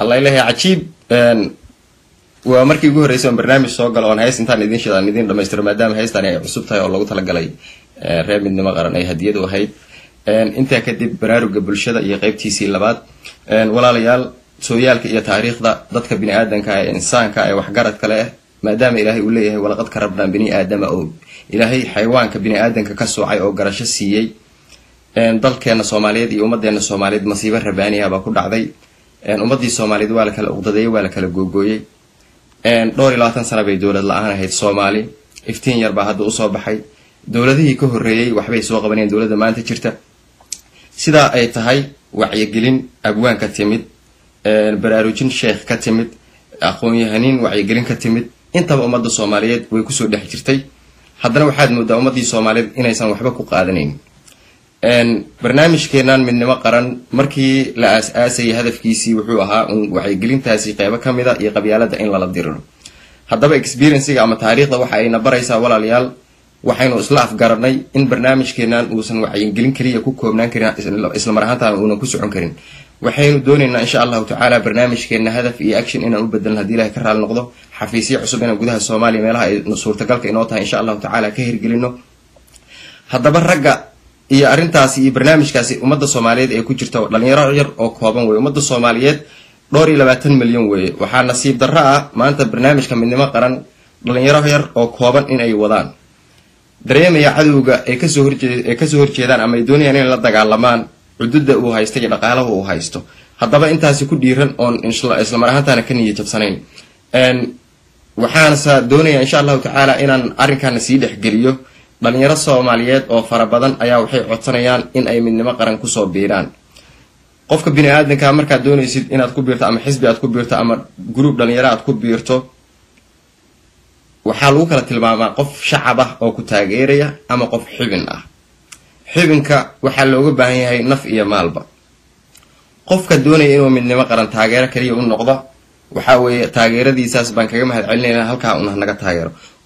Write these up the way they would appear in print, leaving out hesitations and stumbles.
الله إله عجيب ومركي جوه رئيسهم برنامج صاغل عن هاي سنتان ندين شلون ندين لما يستر مدام هاي سنتان عصبتها والله قلت لك علي راب من دماغ رأني هدية وهاي أنت كتب برامج قبل شدة يقيب تيسي لبعض ولا ليال سويالك يا تاريخ ده ضدك بني آدم كإنسان كأي وحجرة كله مدام إلهي يقوله ولقد كربنا بني آدم أو إلهي حيوان كبني آدم ككسو عي أو جرش السيء ضلك أنا صوماليد يومد أنا صوماليد مصيبة ربانية بكل عذي أمضي صوماليد ولا كالأقضي ولا كالجوجوي دوري لا تنسى بيدولة لعنة هيد صومالي افتين يربع هذا أصاب بحي دولة ذي كهرية وحبي سواق بني دولة ما أنت شرته سدا أي تهاي وعيجلين أبوان كتمد براروجين شيخ كتمد أخوي هنين وعيجلين كتمد أنت بأمضي صوماليد ويكسر ده شرتي حضرنا واحد مدة أمضي صوماليد إن إنسان وحبك وقادنين برنامج كينان من مقرن مركي لأساسي هدف كيسي وحوها وحيقلين تاسي قيبا كاميدا يقبيالا دا إن لالديرون حدابا اكسبيرنسيك عما تاريخ دا وحاين برايسا ولا ليال وحاين اسلاف قرني إن برنامج كينان وسن وحيقلين كليا كوكو منان كريا إسلام رهانتا ونكوسو عنكرين وحاين دونينا إن شاء الله تعالى برنامج كينا هدف إي أكشن إنا نبدل هديلها كرها لنقضه حفيسي عصبين وقودها الصومالي ميلها نصور تقلق إنواتها إن شاء الله تعالى كهرقلينو حدابا رقا يا أرنتاسي برنامج كاسي ومدة صوماليد أي كوجرتو لأن يراجر أو كوابن ومدة صوماليد دوري 20 مليون وحال نصيب درا ما أنت برنامج كم من مقرن لأن يراجر أو كوابن إن أي وضان دريم يا عدوجا أي كسهر كيدان أما يدوني يعني لا تجعلمان عدد وهايستي لقاله وهايستو حتى بقى أنتاسي كوديرن أون إن شاء الله إسلام رهان تانا كنية جبسانين وحال سدوني إن شاء الله تعالى إن أركان نسيد حجريو بل يرى الصوماليات أو فربضان أيا وحي عطسانيان إن أي من مقرن كسو بيران قفك بني آدن كامر كدوني يسيد إن أتكو بيرتا أما حزبي أتكو بيرتا أما جروب لن يرى أتكو بيرتو وحالو كلا تلماما قف شعبه أو كتاغيريا أما قف حبن حبنك وحالو باهي هاي نفئية مالبا قفك دوني إنو من مقرن تاغيرا كريو النقضة وحاوي تاغيرا دي ساس بانكاقا مهد علينا هالكا ونهنغا تاغيرو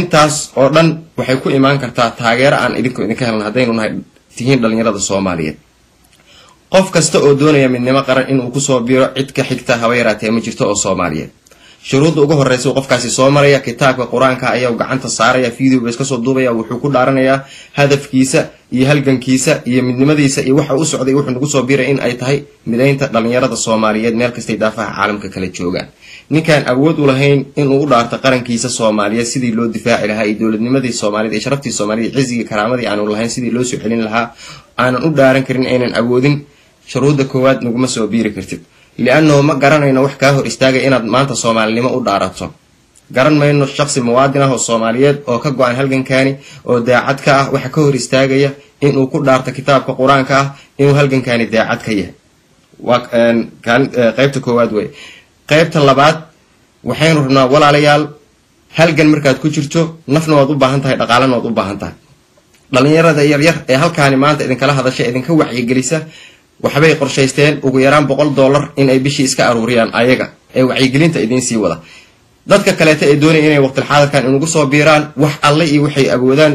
intaas oo dhan waxay ku iman kartaa taageero aan idinku idinka helno hadaynu nahay tihiin dhalinyarada Soomaaliyeed qof kasta oo doonaya midnimo qaran inuu ku soo biiro cid ka xigta haweeraatay ma jirto oo Soomaaliyeed shuruudu ugu horeysa qofkaasi Soomaaliya kitaabka Quraanka ayaa gacanta saaraya fiidiyo iska soo duubaya wuxuu ku dhaaranayaa hadafkiisa iyo halgankiisa iyo midnimadiisa iyo waxa uu socday wuxuu nagu soo biiray in ay tahay mideynta dhalinyarada Soomaaliyeed meel kasta daafaha caalamka kala joogan ninkan awood u lahayn inuu u dhaarto qarankiisa Soomaaliya sidii loo difaaci lahaa ay dawladnimadii Soomaaliyeed ee sharaftii Soomaaliyeed ciisiga karaamadii aanu lahayn sidii loo soo xilin lahaa aanan u dhaaran karin inaan awoodin shuruuda koowaad naguma soo biiri kartid li'annahu ma garanayno wax ka hor istaagay inaad maanta Soomaalnimo u dhaarato garan mayno shakhsi muwaadin ah oo Soomaaliyeed oo ka go'an halgankaani oo daacad ka ah waxa ka hor istaagaya inuu ku dhaarto kitaabka Quraanka ah inuu halgankaani daacad ka yahay kan qaybta koowaad way qaybta labaad waxaan rabnaa walaalayaal halgan markaad ku jirto nafna waad u baahan tahay dhaqaalana waad u baahan tahay dhalinyarada yar yar ee halkaani maanta idin kala hadashay idin ka wacyi gelisa waxbay qorshaysteen ugu yaraan $100 in ay bishii iska aruuriyaan ayaga ee wacyi gelinta idin sii wada dadka kale ee doonaya inay waqti xaadirkan ugu soo biiraan wax alle iyo waxay awoodaan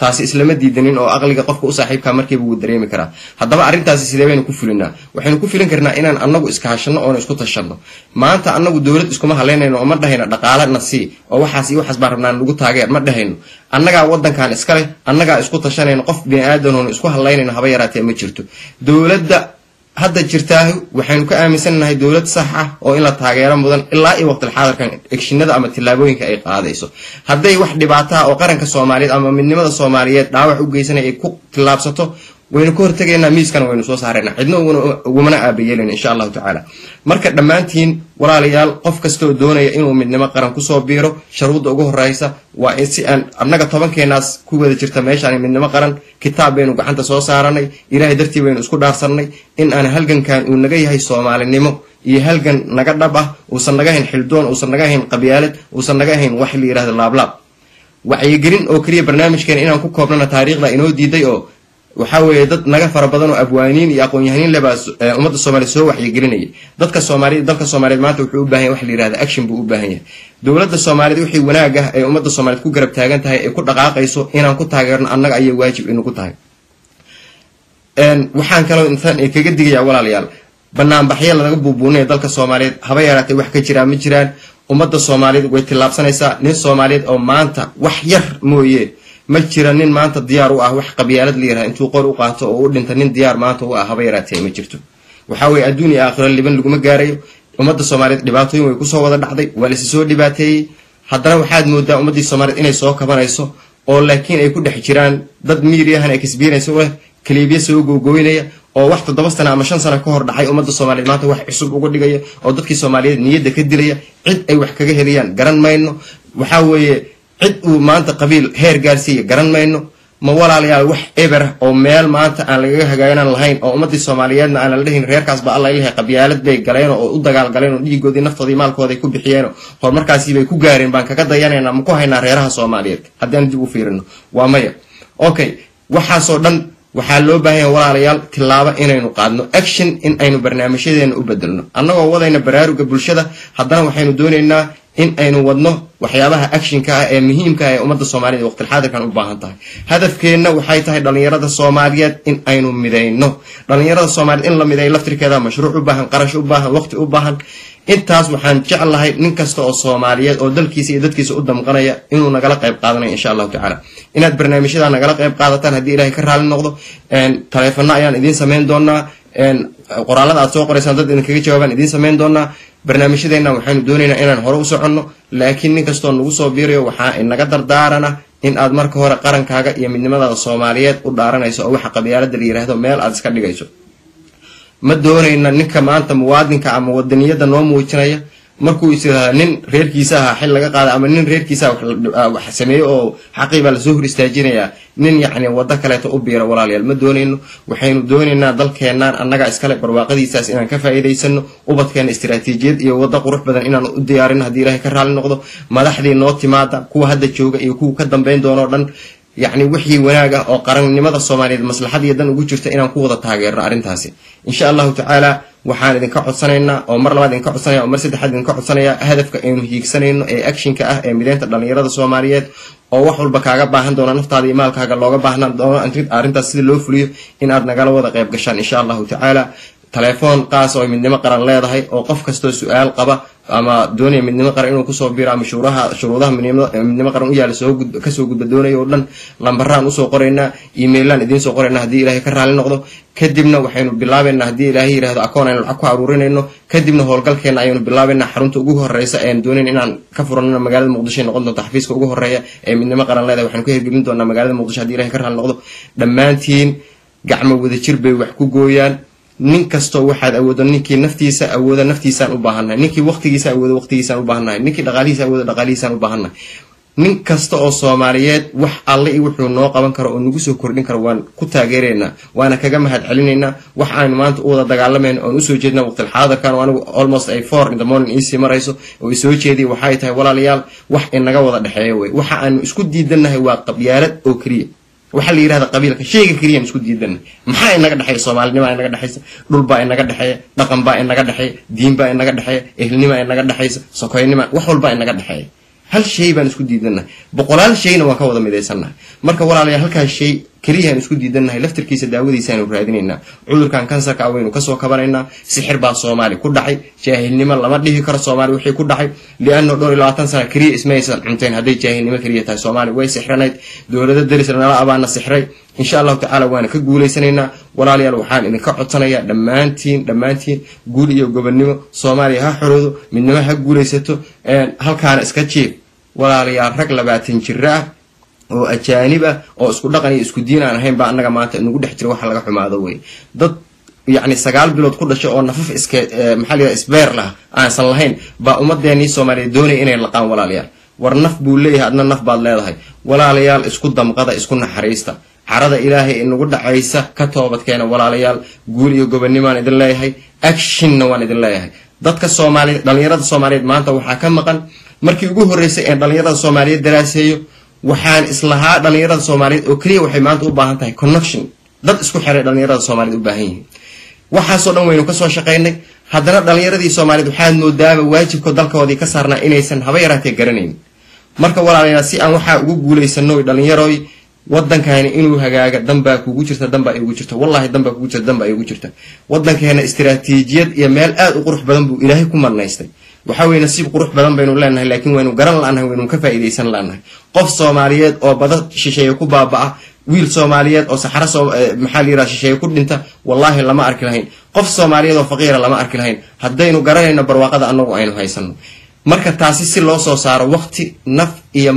taas islaama diidanin oo aqliga qofka u saaxiibka markii uu dareemi kara hadaba arintaasi sidee baynu ku fulinaa waxaynu ku filin karnaa inaan annagu iska hashano oo isku tashano maanta annagu dawlad isku ma haleynayno oo ma dhahayna dhaqaale nasi oo waxaas iyo waxas baarnaan lagu taageer ma dhahayno annaga wadankan iska leh annaga isku tashanayno qof bini'aadan oo isku haleynayno haba yaraatee ma jirto dawladda hadda jirtaa waxaynu ka aaminsanahay dawlad sax ah oo in la taageero mudan ilaa iyo waqti xaadirkan actionada ama tilaabooyinka ay qaadayso haday wax dhibaato ah oo qaranka Soomaaliyeed ama midnimada Soomaaliyeed dhaawac u geysanay ay ku tilaabsato وين كور تجينا ميسكن وين صوص عرنا عدنا ومنع بيجيلنا إن شاء الله تعالى مركز دمانتين ورا ليال قف كستو دونا يأينو من نما قرن كسو بيرو شروط أجوه الرئيسة وإنسي أن أمناك طبعا كناس كوبا تجرتماش يعني من نما قرن كتابين وقعدت صوص عرنا إلى درتي وين أسكت دارسني إن أنا هلجن كان ونجي هاي صوم على النمو يهلجن نقدبه وصنجاهن حلدون وصنجاهن قبيالد وصنجاهن وحلي رهد اللابلاب وعيجرين أو كري برنامج كان إنا كوكو بنا تاريخ لإنه دي أو وحاول ضد نجف ربضان وأبوانين يقون يهنين لباس أمة الصومالي سووا حيجريني ضد كالصومالي ما توحوا بهاي وحلي هذا أكشن بقوا بهاي دولة الصومالي توحي وناجه أمة الصومالي كوك جرب تاجن تهاي كل دقائق يسو هنا كل تاجرنا أنك أي واجب إنه كل تاج وحان كانوا إنسان كجد يجي أول عليال بنام بحيل نجبوا بوني ضد كالصومالي هبايرات وحكي جيران مجيران أمة الصومالي ويتلاب سنة نين الصومالي أو مانتا وحير مويه ما جيرانين مانتا ديار واه وح قبيالد ليرها انتو قور وقاته او ودنت نين ديار مانتا واه هبيراتي ما جرتو وحاوي ادوني اخر اللي بن لوما غاريو امدا سوماليد دباتooyin way ku soo wada dhacday wala si soo dhibaatay haddana waxaad moodaa umadii Soomaaliyeed inay soo kabanayso oo laakiin ay ku dhex jiraan dad miiriyahan ay kasbiinayso wala kaliibiye soo googoynaya oo wax 7 sano ama 5 sano ka hor dhacay umada Soomaaliyeed maanta wax cusub ugu dhigaya oo dadkii Soomaaliyeed niyada ka dilaya cid ay wax kaga heliyaan garan mayno waxa weeye cid uu maanta qabiil heer gaarsiiyo garan mayno ma walaalayaal wax eber oo meel maanta aan laga hagaajin lahayn oo ummadii Soomaaliyeedna aan la dhahin reerkaas ba Allah ilahay qabiyaalad bay galeen oo u dagaal galeen oo dhiigoodii naftoodii maalkoodii ku bixiyeen oo markaasii bay ku gaareen baan kaga dayanayna ma ku haynaa reeraha Soomaaliyeed haddaan dib u fiirino waa maya okay waxa soo dhan waxa loo baahan walaalayaal tilaabo inaynu qaadno action in aynu barnaamijyadeena u bedelno annagoo wadayna baraaruga bulshada haddana waxaynu doonaynaa إن أي نودنا وحيابها أكشن كا مهم كا أمد الصومالية وقت الحاضر كان أباهنتها هدف كنا وحيتها دلنيرة الصومالية إن أي نمدينه دلنيرة الصومالية إن لم يدين لفتر كذا مشروع أباهن قرش أباهن وقت أباهن إن تاس وحن جعلها ننكسر الصومالية أو دل كيس إذا كيس قدام قناة إنه نقلق إبقاضنا إن شاء الله تعالى إن البرنامج هذا نقلق إبقاضنا هدي إلى كرها للنقطة إن تلفنا يعني إذا سمين دونا إن قرالة أسواق رسالة إن كي جوابنا إذا سمين دونا برنامجنا وحن دوننا إن هروس عنه لكن نكستون وصو بيريو وحا إن نقدر دارنا إن أدمر كهورا قرن كاجا يمين ماذا الصوماليات ودارنا يسوي حق بيارد اللي يرهدو مال أذكر لجيسو ما دوري إن نك ما أنت موادن كعم ودنية دنوم ويتنايا مركو يصير نين غير كيسها حل لقى قال أما نين غير كيسها وحسمي أو حقيبة الزهر استاجينيا نين يعني وضك لا تقبير ولا لي المدون إنه وحين دون إنه ضلك النار النجع إسكالك برواقد يساس إن كفى إذا يسنو وبط كان استراتيجية يوضق روح بدن إنه ديارنا هديره كرها للنقطة ما لحد النقطة ما كوا هذا الشوق يكون كدم بين دونورن يعني وحي وناجة أو قرن لماذا الصومالي المصلحة يدنا وجوشت إنه قوة تاجر عرنتهاسي إن شاء الله تعالى وحان إذا كعد سنينا أو مرة بعد إن كعد سنيا أو مرة سد حد إن كعد سنيا هدف إنه هيك سنين أكشن كأه ميلين تبلني رضا الصوماليات أو وحول بكعب باهن دونا نفط هذه مال كعب لوجا باهن دونا أنت أنت سيد لوفلي إن أردنا قالوا وضع قيب قشان إن شاء الله تعالى تلفون قاس أو من دم قرن لا يضحي أو قف كستو سؤال قبا أما دوني من دم قرن إنه كسو بيرام شروطها من دم قرن إياه لسوق كسوق بدوني يقولن لمبران وسوق قرنا إيميلان إدين سوق قرنا هدي له كرر على النقطة كدبنا وحين بالله إن هدي له هذا أكون إنه الأكو عرورين إنه كدبنا هالقل كأن عيون بالله إن حرمت وجوه الرئيس إن دوني إن كفرنا مجال المقدسين نقطة تحفيز وجوه الرئيس من دم قرن لا يضحي وحين كه جبنا إن مجال المقدس هدي له كرر على النقطة دمانتين قعمة وذكر بيحكوا جويان ننكستو واحد أود نكى نفتيسا أود نفتيسا وباهنا نكى وقتيسا أود وقتيسا وباهنا نكى دغاليسا أود دغاليسا وباهنا ننكستو الصوماليات وح الله يوحنا ناقة بنكر أنجوس وكرني كروان كتاجرنا وأنا كجمهد علينا وح عن ما أنت أود دجالمين أنجوس جدنا وقت الحاضر كان وأنا almost أي فار ندمان إيسي مريسو ويسوي كذي وحيته ولا ليال وح إن جوض الحيوي وح عن إسكت جدنا هو قبيلة أوكري وحلي هذا قبيلة شيء كريم مسكوت جدا محاي نقد حي صومالي ما نقد حي دول با نقد حي دقن با نقد حي دين با نقد حي اهلني ما نقد حي سكويني ما وحول با نقد حي هل شيء بان مسكوت جدا بقولان شيء نو كودا ميديسنا marka walaalayaal halka shay kaliya aan isku diidanahay laftirkiisa daawadiisa aan u raadinayna cudurkan kansarka weyn ka soo kabanayna sixir baa Soomaali ku dhacay jaahilnimo lama dhihi karo Soomaali wixii ku dhacay li'anno dhowr iyo 20 sano kaliya ismaysan cunteen haday jaahilnimo kaliya tahay Soomaali way sixranayd dawladda darisana abaana sixray insha Allah ta'ala waana ka guuleysanaynaa walaalayaal waxaan idin ka codsanayaa dhammaantiin guul iyo gobonimo Soomaali ha xoroodo midnimo ha guuleysato halkaan iska jeef walaalayaal rag 20 jir ah oo ajaanib oo isku dhaqan iyo isku diin aan ahayn baa annaga maanta inagu dhex jiro waxa laga xumaado way dad يعني سجال بلود كل شيء أو نفف محلية إسبير له عن صلاحين بأمضي يعني سومالي دوني إني لقام ولا ليال ورنف بوليه أدنى نف بعد لهاي ولا ليال إسكود دم قضاء إسكون حريسته عرض إلهي إنه قد عيسى كتوبت كان ولا ليال قولي وجبني ما ندل لهاي أكشن وان ندل لهاي ضدك الصومالي دليرات الصومالي ما أنت وحكم مقن مركي جوه الرئيسي دليرات الصومالي دراسيو وحان إصلاحات دليرات الصومالي أكري وحمات وباهن تاي كونكشن ضد إسكون حري دليرات الصومالي وباهين waxaasoo dhan waynu ka soo shaqeynay hadana dhalinyaradii Soomaaliyeed waxa aad moodaa waajibka dalkoodii ka saarnaa inaysan haba yaraatee garaneyn marka walaalina si aan waxa ugu guuleysano dhalinyaroy wadankaani inuu hagaaga dambaa kugu jirta dambaa ay ugu jirta wallahi dambaa kugu jirta dambaa ay ugu jirta wadankaana istiraatiijiyad iyo meel aad u qurux badan buu Ilaahay ku marnaystay waxa weeyna si qurux badan baynu leenahay laakiin waynu garan la'aanahay waynu ka faa'iideysan la'aanahay qof Soomaaliyeed oo badan shisheeye ku baaba'a ويل سوماليات أو سحرة محلي راشي شيء كل أنت والله لما أركل هين قف سوماليات وفقير لما أركل هين هدينو جرينا برواقة أنو وعينه هاي سنو مركز تأسيس الله صار وقت نف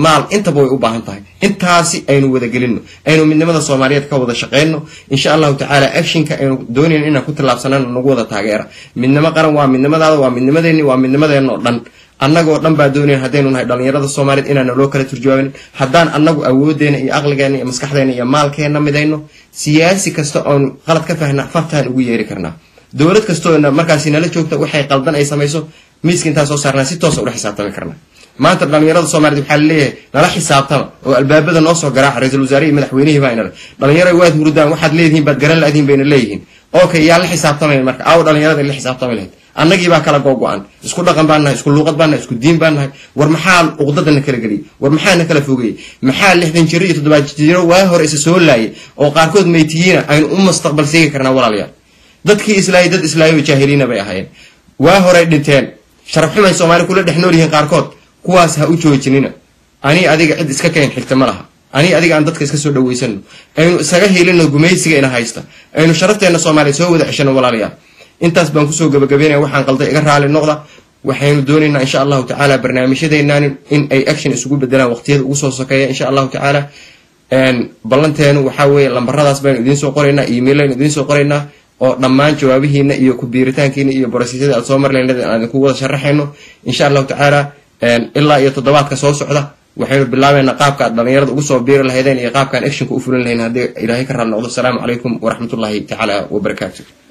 مال أنت بوي أباهن طاي أنت تأسيس أينو وده جلينو أينو من ماذا سوماليات كودا شقينو إن شاء الله تعالى أكشن كأينو دوني إننا كنت لابسنا نقودا تاجرة من ما قرن ومن ما ذا ومن ما ذني ومن ما ذا نقدن annaga dhan baa doonay hadaynu nahay dhalinyarada Soomaaliyeed inaan loo kala turjuwaan hadaan annagu awoodeena iyo aqligeena iyo maskaxdeena iyo maalkeena midayno siyaasi kasto oo qalad ka fahna faftaan ugu yeeri karnaa dawlad kasto markaas inala joogta waxay qaldan ay sameeyso miskiinta soo saarnaa si toos ah u xisaabtami karnaa maanta dhalinyarada Soomaaliyeed waxa leeyahay la xisaabtama oo albaabada noo soo garaa ra'iisul wasaare madaxweynaha baa inala dhalinyaro waad hurdaan waxaad leedihiin baad garan laadiin bayna leeyihiin okay yaa la xisaabtamay marka aw dhalinyarada la xisaabtamay annagii baa kala go'go'an isku dhaqan baanahay isku luuqad baanahay isku diin baanahay war maxaa uqdadana kala galiy war maxaa kala fogeey maxaa 60 jir iyo 70 jir waa hor isa soo laayay oo qaarkood meetiyiina ay u mustaqbal seegi karna walaalayaal dadkii islaayidad islaayo jahiliina bay ahaayeen waa hor ay dhinteen sharaf xumay Soomaaliyeed kula dhexnool yihiin qaarkood kuwaas ha u joojinina ani adiga cid iska keen xigta malaha ani adiga aan dadka iska soo dhaweysano aynu isaga heelino gumaysiga ina haysta aynu sharafteena Soomaaliyeed soo wada cishano walaalayaal intaas baan ku soo gabagabeynaa waxaan qalday iga raali noqda waxaanu doonaynaa insha Allah ta'ala barnaamijyadeena in ay action isugu bedelaan waqtiyada ugu soo sokeeya insha Allah ta'ala een balanteenu waxa weey lambaradaas baan idin soo qoraynaa email-ayna idin soo qoraynaa oo dhammaan jawaabihiina iyo ku biiritaankiina iyo baraasisyada Soomaaliland aan ku wada sharaxayno insha Allah ta'ala een ilaa iyo toddobaadka soo socda waxaanu bilaabeynaa qaabka dhalinyarada ugu soo biiri lahaydeen iyo qaabkan action ku u fulan lahayn hadii Ilaahay ka raali noqdo assalamu alaykum wa rahmatullahi ta'ala wa barakatuh